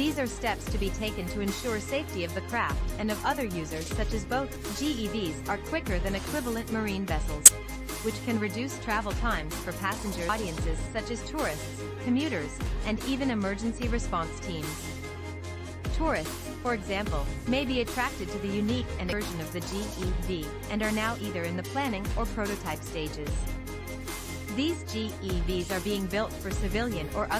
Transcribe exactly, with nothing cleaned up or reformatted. These are steps to be taken to ensure safety of the craft and of other users, such as boats. G E Vs are quicker than equivalent marine vessels, which can reduce travel times for passenger audiences such as tourists, commuters, and even emergency response teams. Tourists, for example, may be attracted to the unique and version of the G E V, and are now either in the planning or prototype stages. These G E Vs are being built for civilian or other